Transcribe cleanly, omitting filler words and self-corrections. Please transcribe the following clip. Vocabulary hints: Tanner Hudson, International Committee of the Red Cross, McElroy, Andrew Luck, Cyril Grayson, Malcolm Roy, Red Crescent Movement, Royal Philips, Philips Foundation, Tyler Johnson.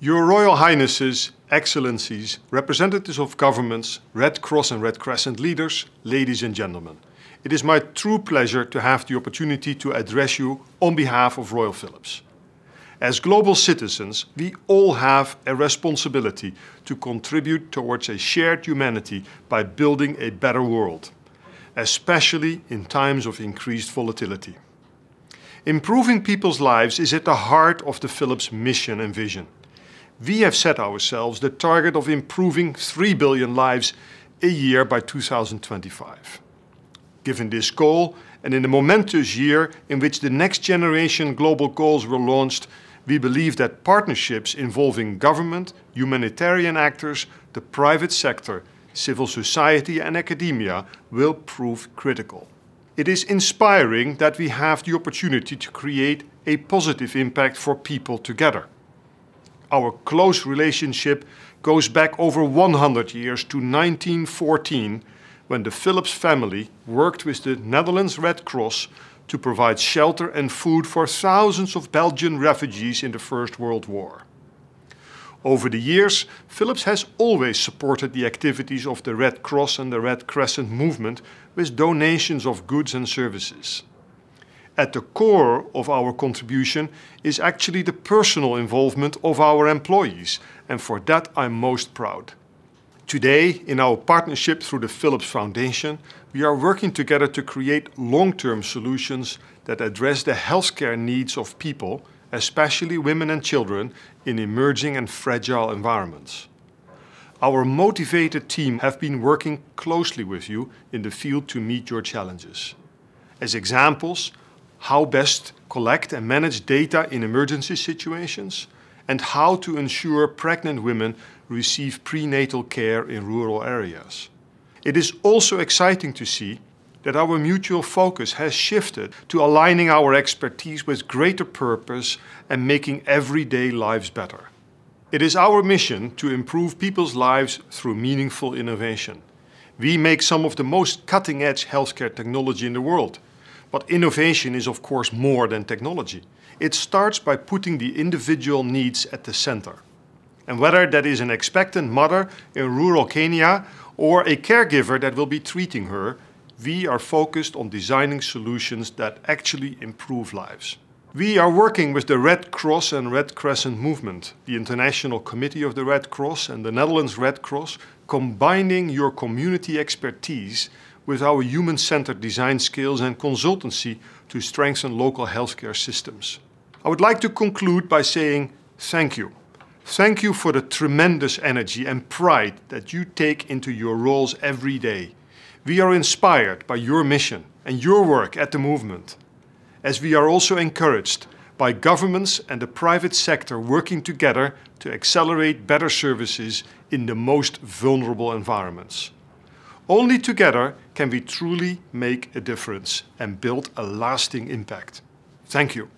Your Royal Highnesses, Excellencies, representatives of governments, Red Cross and Red Crescent leaders, ladies and gentlemen. It is my true pleasure to have the opportunity to address you on behalf of Royal Philips. As global citizens, we all have a responsibility to contribute towards a shared humanity by building a better world, especially in times of increased volatility. Improving people's lives is at the heart of the Philips mission and vision. We have set ourselves the target of improving 3 billion lives a year by 2025. Given this goal, and in a momentous year in which the next generation global goals were launched, we believe that partnerships involving government, humanitarian actors, the private sector, civil society and academia will prove critical. It is inspiring that we have the opportunity to create a positive impact for people together. Our close relationship goes back over 100 years to 1914, when the Philips family worked with the Netherlands Red Cross to provide shelter and food for thousands of Belgian refugees in the First World War. Over the years, Philips has always supported the activities of the Red Cross and the Red Crescent movement with donations of goods and services. At the core of our contribution is actually the personal involvement of our employees, and for that I'm most proud. Today, in our partnership through the Philips Foundation, we are working together to create long-term solutions that address the healthcare needs of people, especially women and children, in emerging and fragile environments. Our motivated team have been working closely with you in the field to meet your challenges. As examples, how best collect and manage data in emergency situations, and how to ensure pregnant women receive prenatal care in rural areas. It is also exciting to see that our mutual focus has shifted to aligning our expertise with greater purpose and making everyday lives better. It is our mission to improve people's lives through meaningful innovation. We make some of the most cutting-edge healthcare technology in the world. But innovation is, of course, more than technology. It starts by putting the individual needs at the center. And whether that is an expectant mother in rural Kenya or a caregiver that will be treating her, we are focused on designing solutions that actually improve lives. We are working with the Red Cross and Red Crescent movement, the International Committee of the Red Cross and the Netherlands Red Cross, combining your community expertise with our human-centered design skills and consultancy to strengthen local healthcare systems. I would like to conclude by saying thank you. Thank you for the tremendous energy and pride that you take into your roles every day. We are inspired by your mission and your work at the movement, as we are also encouraged by governments and the private sector working together to accelerate better services in the most vulnerable environments. Only together can we truly make a difference and build a lasting impact. Thank you.